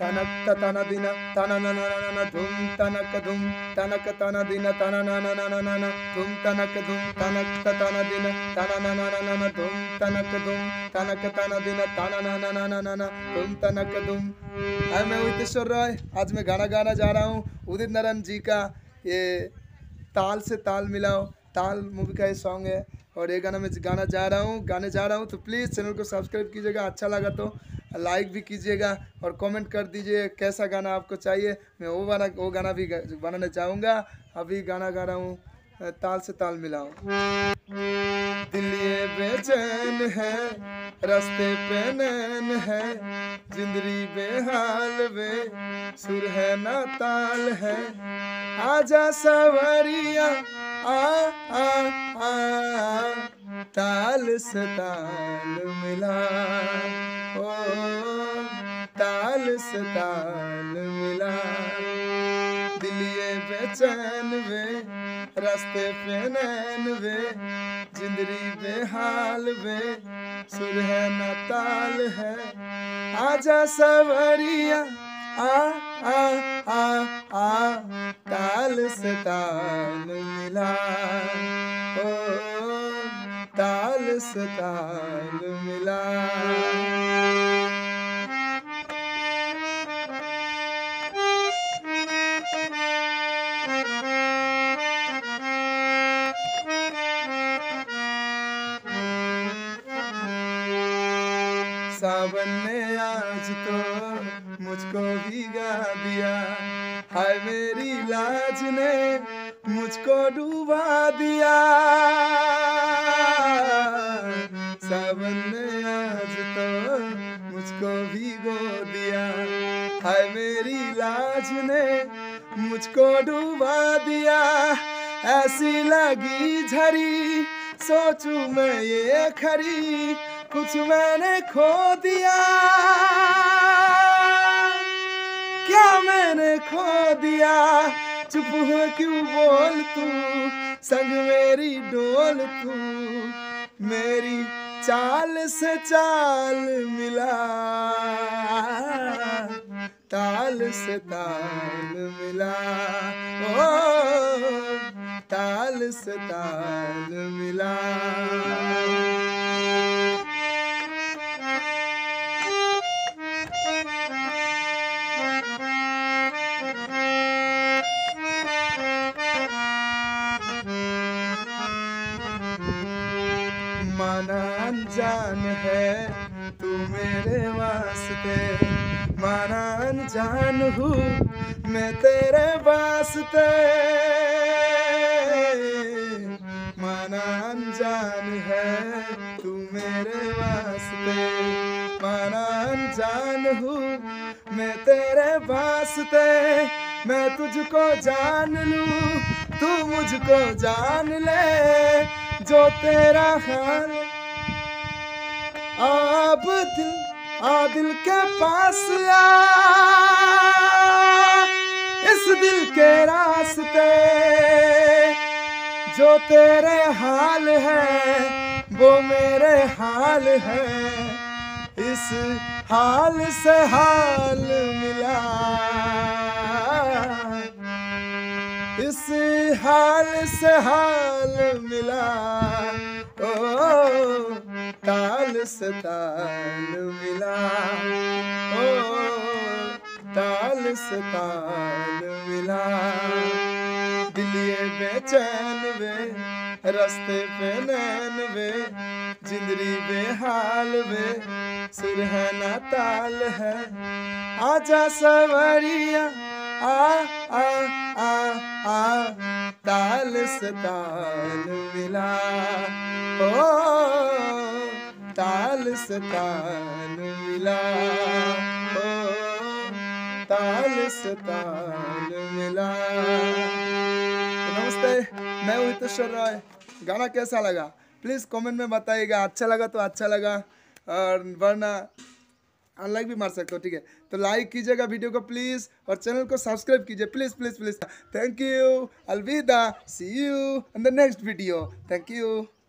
तनक तन दिन तन नन नन धुम तनक धुम तनक तन दिन तन नन नन धुम तनक धुम तनक तन दिन तन नन नन धुम तनक तन दिन तन नन नन धुम तनक धुम। हाय, मैं हितेश्वर राय। आज मैं गाना गाना जा रहा हूँ उदित नारायण जी का ये ताल से ताल मिलाओ, ताल मूवी का ये सॉन्ग है और ये गाना मैं गाना जा रहा हूँ तो प्लीज़ चैनल को सब्सक्राइब कीजिएगा, अच्छा लगा तो लाइक भी कीजिएगा और कमेंट कर दीजिए कैसा गाना आपको चाहिए। मैं वो गाना भी बनाना चाहूँगा। अभी गाना गा रहा हूँ ताल से ताल मिलाओ। दिल ये बेचैन है, रास्ते पे नैन है, जिंदगी बेहाल बे सुर है ना ताल है, आजा सवरिया आ आ आ ताल से ताल मिला, ओ ताल से ताल मिला। दिल ये बेचैन वे, रास्ते पे नैन वे, जिंदगी बेहाल वे सुर है ना ताल है, आजा सवरिया आ आ आ आ ताल से ताल मिला, ओ ताल से ताल मिला। सावन ने आज तो मुझको भीगा दिया, हाय मेरी लाज ने मुझको डूबा दिया, सावन ने आज तो मुझको भीगो दिया, हाय मेरी लाज ने मुझको डूबा दिया, ऐसी लगी झरी सोचूं मैं ये खरी, कुछ मैंने खो दिया, क्या मैंने खो दिया, चुप हो क्यों बोल तू, संग मेरी डोल तू, मेरी चाल से चाल मिला, ताल से ताल मिला, ओ ताल से ताल मिला। माना अनजान है तू मेरे वास्ते, माना अनजान हूँ मैं तेरे वास्ते, माना अनजान है तू मेरे वास्ते, माना अनजान हूँ मैं तेरे वास्ते, मैं तुझको जान लूँ तू मुझको जान ले, जो तेरा हाल आ दिल के पास आ, इस दिल के रास्ते, जो तेरे हाल है वो मेरे हाल है, इस हाल से हाल मिला, इस हाल से हाल मिला, ओ ताल से ताल मिला, ओ ताल से ताल मिला। दिल ये बेचैन वे, रास्ते पे नैन वे, जिंदगी बेहाल वे सुर है ना ताल है, आजा सवरिया आ आ आ आ ताल से ताल मिला, ओ ताल से ताल मिला, ओ ताल से ताल मिला। नमस्ते, मैं हूँ हितेश्वर राय। गाना कैसा लगा प्लीज़ कमेंट में बताइएगा, अच्छा लगा तो अच्छा लगा और वरना अनलाइक भी मार सकते हो, ठीक है। तो लाइक कीजिएगा वीडियो को प्लीज़ और चैनल को सब्सक्राइब कीजिए please please please. Thank you, अलविदा, see you in the next video. Thank you.